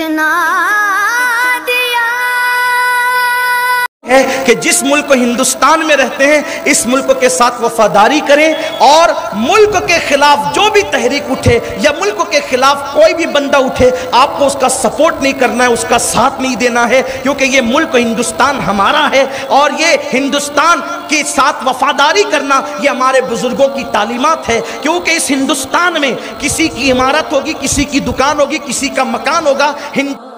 इतना है कि जिस मुल्क को हिंदुस्तान में रहते हैं इस मुल्क के साथ वफादारी करें और मुल्क के खिलाफ जो भी तहरीक उठे या मुल्क के खिलाफ कोई भी बंदा उठे आपको उसका सपोर्ट नहीं करना है, उसका साथ नहीं देना है, क्योंकि ये मुल्क हिंदुस्तान हमारा है और ये हिंदुस्तान के साथ वफादारी करना ये हमारे बुजुर्गों की तालीमात है। क्योंकि इस हिंदुस्तान में किसी की इमारत होगी, किसी की दुकान होगी, किसी का मकान होगा,